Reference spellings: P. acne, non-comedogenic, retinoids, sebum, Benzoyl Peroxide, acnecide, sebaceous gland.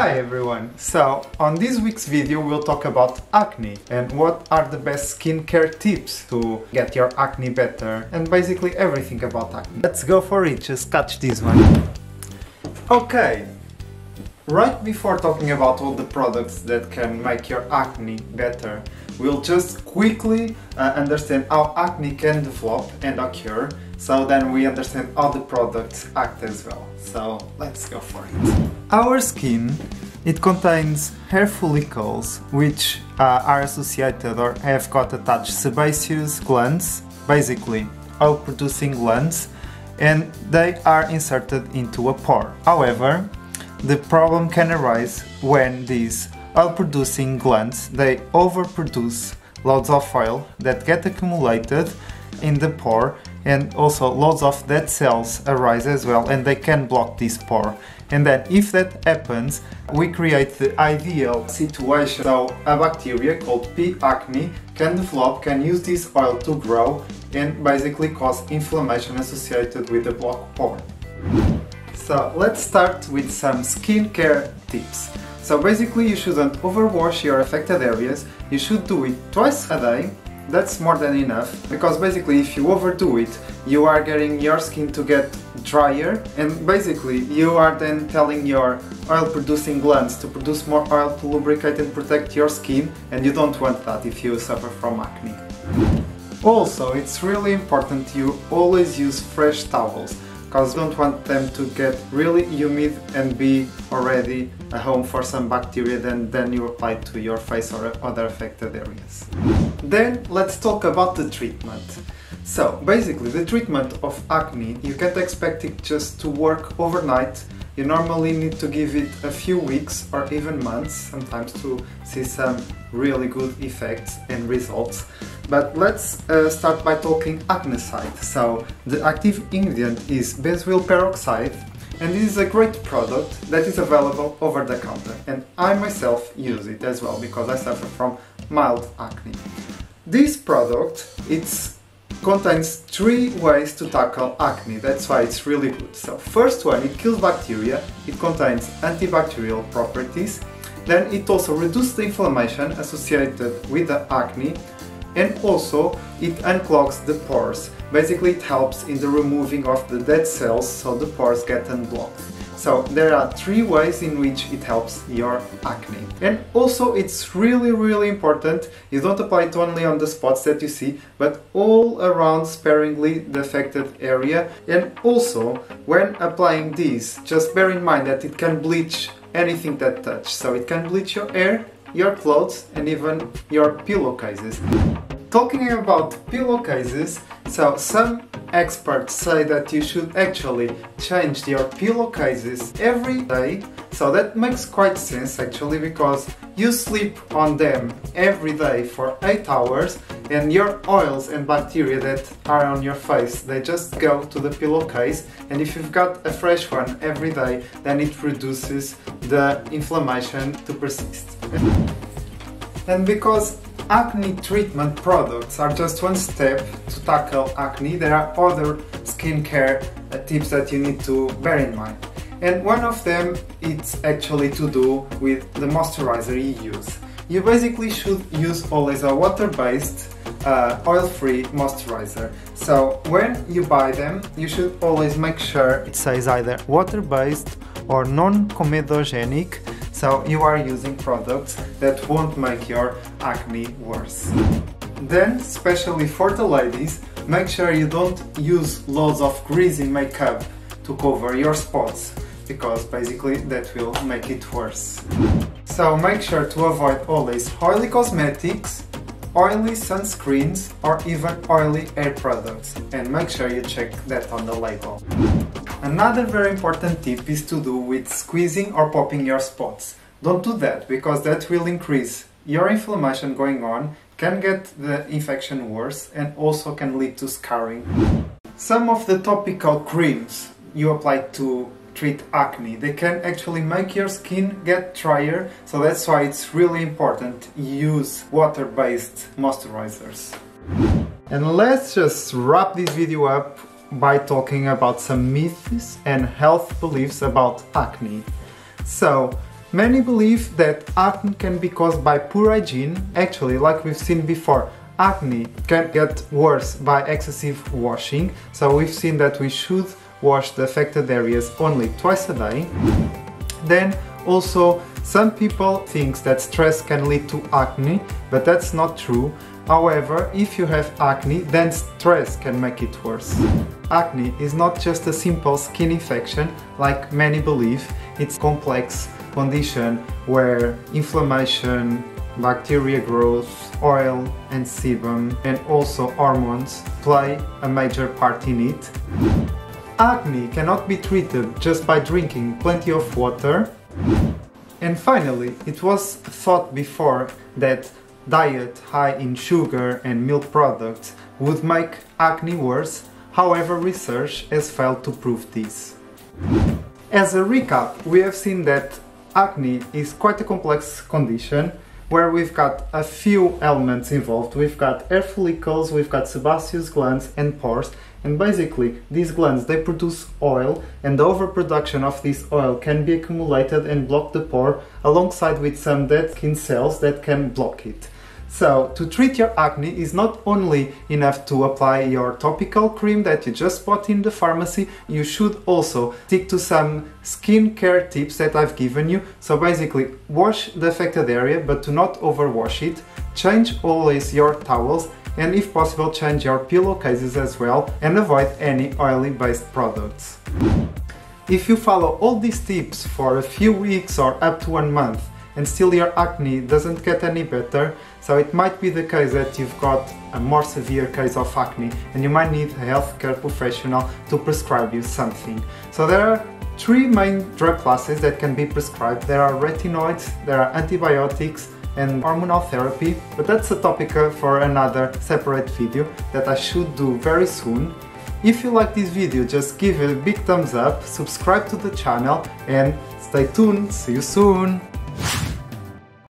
Hi everyone! So, on this week's video we'll talk about acne and what are the best skincare tips to get your acne better and basically everything about acne. Let's go for it, just catch this one. Okay, right before talking about all the products that can make your acne better, we'll just quickly understand how acne can develop and occur, so then we understand how the products act as well. So let's go for it. Our skin, it contains hair follicles, which are associated or have got attached sebaceous glands, basically oil-producing glands, and they are inserted into a pore. However, the problem can arise when these oil-producing glands, they overproduce loads of oil that get accumulated in the pore, and also loads of dead cells arise as well, and they can block this pore. And then if that happens, we create the ideal situation. So a bacteria called P. acne can develop, can use this oil to grow and basically cause inflammation associated with the blocked pore. So let's start with some skincare tips. So basically you shouldn't overwash your affected areas, you should do it twice a day. That's more than enough, because basically if you overdo it, you are getting your skin to get drier, and basically you are then telling your oil-producing glands to produce more oil to lubricate and protect your skin, and you don't want that if you suffer from acne. Also, it's really important you always use fresh towels, because you don't want them to get really humid and be already a home for some bacteria then you apply to your face or other affected areas. Then let's talk about the treatment. So basically the treatment of acne, you can't expect it just to work overnight. You normally need to give it a few weeks or even months sometimes to see some really good effects and results. But let's start by talking acnecide. So the active ingredient is benzoyl peroxide, and this is a great product that is available over the counter, and I myself use it as well because I suffer from mild acne. This product, it contains 3 ways to tackle acne, that's why it's really good. So first one, it kills bacteria, it contains antibacterial properties, then it also reduces the inflammation associated with the acne, and also it unclogs the pores. Basically it helps in the removing of the dead cells, so the pores get unblocked. So there are 3 ways in which it helps your acne. And also it's really important, you don't apply it only on the spots that you see, but all around sparingly the affected area. And also when applying this, just bear in mind that it can bleach anything that touches. So it can bleach your hair, your clothes, and even your pillowcases. Talking about pillowcases, so some experts say that you should actually change your pillowcases every day. So that makes quite sense actually, because you sleep on them every day for 8 hours and your oils and bacteria that are on your face, they just go to the pillowcase, and if you've got a fresh one every day, then it reduces the inflammation to persist. And because acne treatment products are just one step to tackle acne, there are other skincare tips that you need to bear in mind. And one of them is actually to do with the moisturizer you use. You basically should use always a water-based, oil-free moisturizer. So when you buy them, you should always make sure it says either water-based or non-comedogenic. So you are using products that won't make your acne worse. Then, especially for the ladies, make sure you don't use loads of greasy makeup to cover your spots, because basically that will make it worse. So make sure to avoid always oily cosmetics, oily sunscreens, or even oily hair products, and make sure you check that on the label. Another very important tip is to do with squeezing or popping your spots. Don't do that, because that will increase your inflammation going on, can get the infection worse, and also can lead to scarring. Some of the topical creams you apply to treat acne, they can actually make your skin get drier, so that's why it's really important you use water-based moisturizers. And let's just wrap this video up by talking about some myths and health beliefs about acne. So Many believe that acne can be caused by poor hygiene. Actually, like we've seen before, acne can get worse by excessive washing, so we've seen that we should wash the affected areas only twice a day. Then also, some people think that stress can lead to acne, but that's not true. However, if you have acne, then stress can make it worse. Acne is not just a simple skin infection, like many believe. It's a complex condition where inflammation, bacteria growth, oil and sebum, and also hormones play a major part in it. Acne cannot be treated just by drinking plenty of water. And finally, it was thought before that diet high in sugar and milk products would make acne worse. However, research has failed to prove this. As a recap, we have seen that acne is quite a complex condition where we've got a few elements involved. We've got hair follicles, we've got sebaceous glands and pores, and basically these glands, they produce oil, and the overproduction of this oil can be accumulated and block the pore, alongside with some dead skin cells that can block it. So to treat your acne is not only enough to apply your topical cream that you just bought in the pharmacy, you should also stick to some skincare tips that I've given you. So basically, wash the affected area, but do not overwash it. Change always your towels, and if possible, change your pillowcases as well, and avoid any oily-based products. If you follow all these tips for a few weeks or up to 1 month, and still your acne doesn't get any better, so it might be the case that you've got a more severe case of acne and you might need a healthcare professional to prescribe you something. So there are three main drug classes that can be prescribed. There are retinoids, there are antibiotics and hormonal therapy, but that's a topic for another separate video that I should do very soon. If you like this video, just give it a big thumbs up, subscribe to the channel and stay tuned. See you soon!